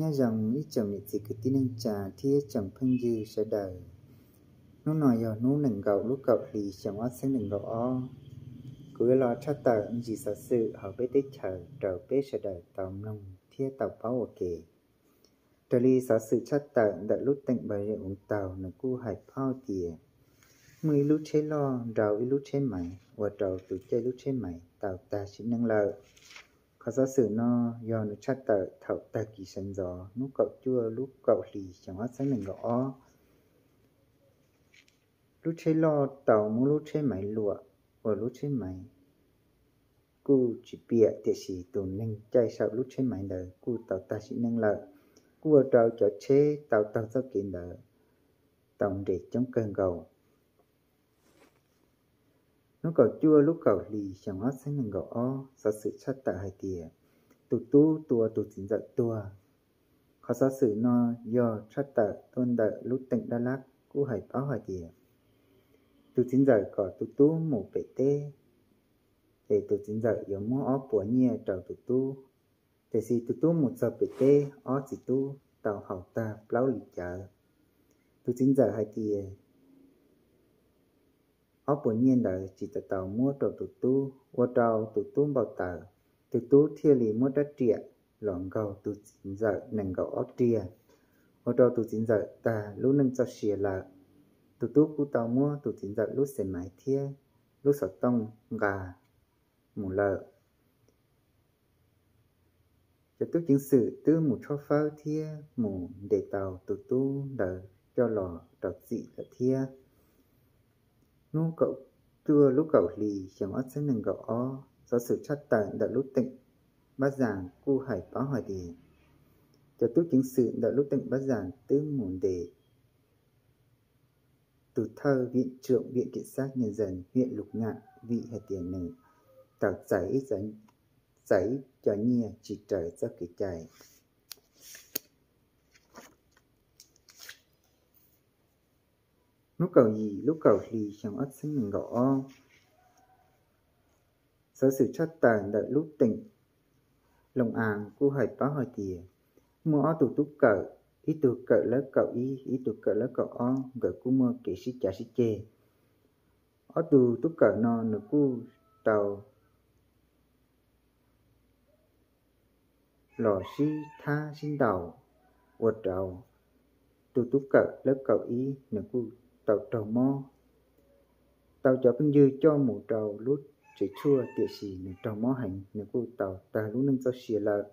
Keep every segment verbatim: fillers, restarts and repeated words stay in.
Nhá dòng ít chồng nhị thì cái tin anh trà thia chồng phân dư sẽ đời. Nó nói giờ nó nâng gạo lúc cậu thì chồng ớt sẽ nâng gạo o. Cứ lo cho tờ anh gì sợ sự họ biết tích chờ trở bế sẽ đời tòm nông thia tàu báo ở kề. Trở đi sợ sự cho tờ đã lúc tịnh bởi rượu uống tàu là cu hải phao tìa. Mười lúc chế lo rào với lúc chế mày và rào tụi chơi lúc chế mày tàu ta chỉ nâng lợi. Khó giáo sư nó do nó chắc tờ thảo tạc kỳ sân gió lúc cậu chua lúc cậu lì chẳng hóa sáng mình gõ. Lúc chế lo tàu muốn lúc chế máy lụa và lúc chế máy cú chỉ bịa tiệt sĩ tổn nâng chạy sau lúc chế máy đời cú tàu ta chỉ nâng lợi cú ở trao cho chế tàu tàu giáo kiện đời tổng để chống cơn gầu. Nó cậu chua lúc cậu lì chẳng hóa sáng mình gạo o, do sự chất tạo hai tìa. Tụ tu tùa tụ chính dạy tùa. Khó do sự no do chất tạo tôn đợi lúc tỉnh Đà Lạt, cú hải báo hai tìa. Tụ chính dạy có tụ tu mổ bể tê. Để tụ chính dạy yếu mô ó bùa nhìa trào tụ tu. Để xì tụ tu một giờ bể tê, ó chỉ tu, tàu hảo ta, pláu lì chở. Tụ chính dạy hai tìa. Ó bổ nhiên đời chỉ tờ tàu mua trầu tụ tu, qua trầu tụ tu bảo tờ, tụ tu thiê lì mua đất trịa, loạn gầu tụ chính dở nâng gầu ó trịa, qua trầu tụ chính dở ta lũ nâng cho xìa lợ, tụ tu cú tàu mua tụ chính dở lũ xẻ mái thiê, lũ sọ tông gà, mù lợ. Cho tức chứng sự tư mù cho phao thiê, mù để tàu tụ tu đời cho lò trầu dị là thiê. Nú cậu chưa lúc cậu lì chẳng ớt sẽ nâng gạo o, do sự chắc tận đã lúc tịnh bát giảng cu hải báo hỏi đề. Cho túc chính sự đã lúc tịnh bát giảng tư môn đề. Từ thơ viện trưởng viện kiểm sát nhân dân viện lục ngạn vị hệ tiền nâng tạo giấy giấy giấy cho nhìa chỉ trời ra cái chạy. Lúc cầu gì lúc cầu thì chẳng ớt sinh mình gạo o. Sở sự chất tàn đợi lúc tỉnh lòng àng cô hỏi báo hỏi tìa. Mua o tụ túc cỡ ý tụ cỡ lớp cậu y ý tụ cỡ lớp cậu o gỡ cô mua kể sĩ trả sĩ chê. O tụ túc cỡ nó nó cô tàu lò sĩ tha sinh tàu quật đầu tụ túc cỡ lớp cậu y nó cô tàu trầu mò tàu cho phân dư cho mù trầu lút chỉ chua tiệt xì nè trầu mò hành nè cô tàu ta lú nâng cho xì lợ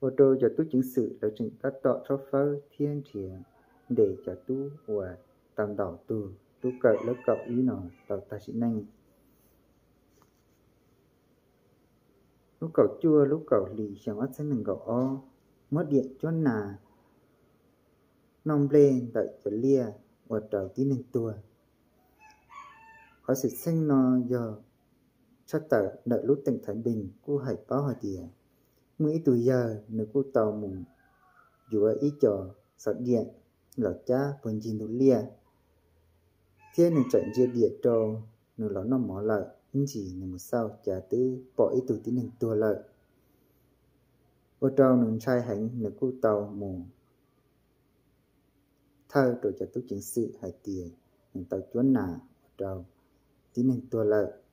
ô tô cho tú chứng sự là trình các tọ cho phơ thiên thiền để cho tú và tầm đảo từ tú cậy lớp cậu ý nọ tàu ta sĩ nanh lúc cậu chua lúc cậu lì chẳng ắt sẽ nâng cậu o mất điện cho nà nong lên đợi cho lia và trào tí nâng tùa. Khó sự sinh nó giờ chắc tờ đợi lúc tỉnh Thái Bình cô hãy báo hỏi tìa. Mỗi tuổi giờ nếu cô tàu mùng dùa ý trò sọt điện lọ cha vốn dì nụ lia. Thế nên trận dìa địa trò nếu lọ nó mỏ lợi nhưng chỉ nếu một sao trả tư bỏ ý tuổi tí nâng tùa lợi. Vô trò nâng trai hẳn nếu cô tàu mùng thơ rồi cho tốt chính sự hải tiền, tàu chuốn nà, trầu, tí nâng tua lợi.